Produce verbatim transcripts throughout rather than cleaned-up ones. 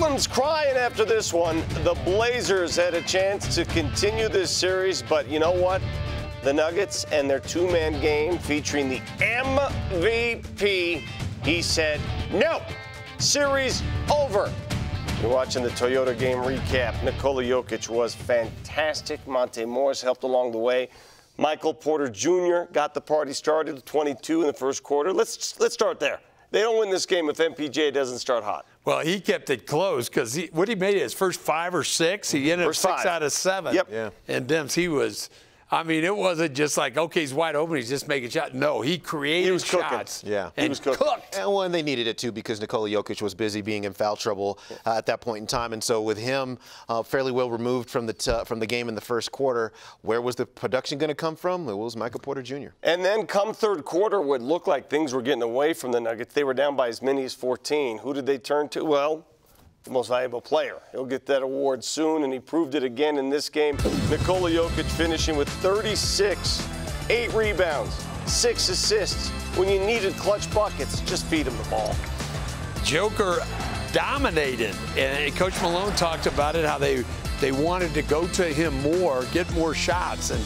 Portland's crying after this one. The Blazers had a chance to continue this series, but you know what? The Nuggets and their two-man game featuring the M V P. He said, no, series over. You're watching the Toyota game recap. Nikola Jokic was fantastic. Monte Morris helped along the way. Michael Porter Junior got the party started with twenty-two in the first quarter. Let's, let's start there. They don't win this game if M P J doesn't start hot. Well, he kept it close because he, what he made it his first five or six. He ended first up six five. out of seven. Yep. Yeah. And Dems, he was, I mean, it wasn't just like, okay, he's wide open, he's just making shots. No, he created he was shots. Cooking. Yeah. And he was cooking. cooked. And, well, and they needed it, too, because Nikola Jokic was busy being in foul trouble uh, at that point in time. And so with him uh, fairly well removed from the, t from the game in the first quarter, where was the production going to come from? It was Michael Porter Junior And then come third quarter, what looked like things were getting away from the Nuggets. They were down by as many as fourteen. Who did they turn to? Well, the most valuable player. He'll get that award soon, and he proved it again in this game. Nikola Jokic finishing with thirty-six, eight rebounds, six assists. When you needed clutch buckets, just feed him the ball. Joker dominated, and Coach Malone talked about it, how they, they wanted to go to him more, get more shots, and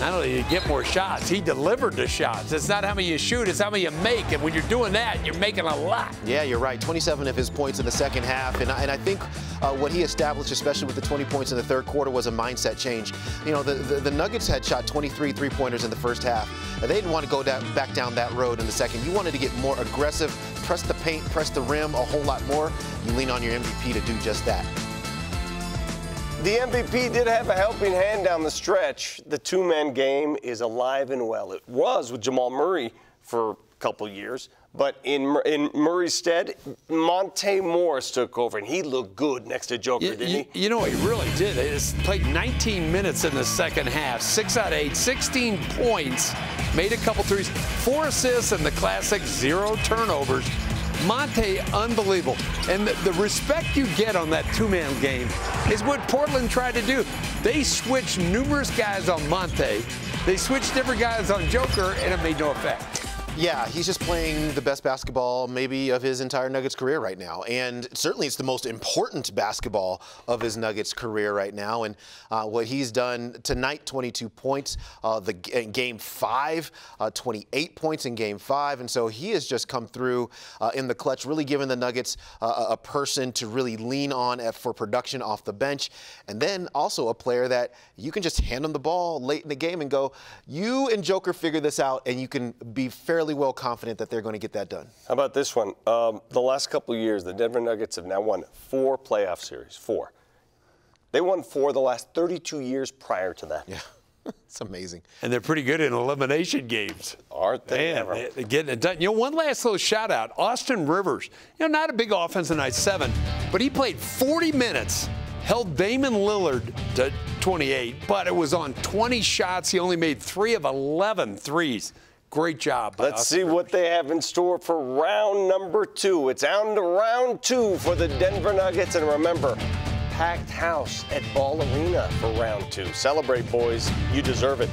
not only did he get more shots, he delivered the shots. It's not how many you shoot, it's how many you make. And when you're doing that, you're making a lot. Yeah, you're right. twenty-seven of his points in the second half. And I, and I think uh, what he established, especially with the twenty points in the third quarter, was a mindset change. You know, the, the, the Nuggets had shot twenty-three three-pointers in the first half. They didn't want to go down, back down that road in the second. You wanted to get more aggressive, press the paint, press the rim a whole lot more. You lean on your M V P to do just that. The M V P did have a helping hand down the stretch. The two-man game is alive and well. It was with Jamal Murray for a couple years, but in, in Murray's stead, Monte Morris took over, and he looked good next to Joker, you, didn't he? You know, he really did. He played nineteen minutes in the second half, six out of eight, sixteen points, made a couple threes, four assists, and the classic zero turnovers. Monte, unbelievable. And the, the respect you get on that two-man game is what Portland tried to do. They switched numerous guys on Monte. They switched different guys on Joker, and it made no effect. Yeah, he's just playing the best basketball maybe of his entire Nuggets career right now. And certainly it's the most important basketball of his Nuggets career right now. And uh, what he's done tonight, twenty-two points, uh, the, in game five, uh, twenty-eight points in game five. And so he has just come through uh, in the clutch, really giving the Nuggets uh, a person to really lean on at, for production off the bench. And then also a player that you can just hand him the ball late in the game and go, you and Joker figure this out, and you can be fairly well confident that they're going to get that done. How about this one? Um, the last couple of years, the Denver Nuggets have now won four playoff series. Four. They won four the last thirty-two years prior to that. Yeah, it's amazing. And they're pretty good in elimination games. Aren't they? Man, ever. They're getting it done. You know, one last little shout-out. Austin Rivers. You know, not a big offense in night seven, but he played forty minutes, held Damon Lillard to twenty-eight, but it was on twenty shots. He only made three of eleven threes. Great job. Let's see what they have in store for round number two. It's on to round two for the Denver Nuggets. And remember, packed house at Ball Arena for round two. Celebrate, boys. You deserve it.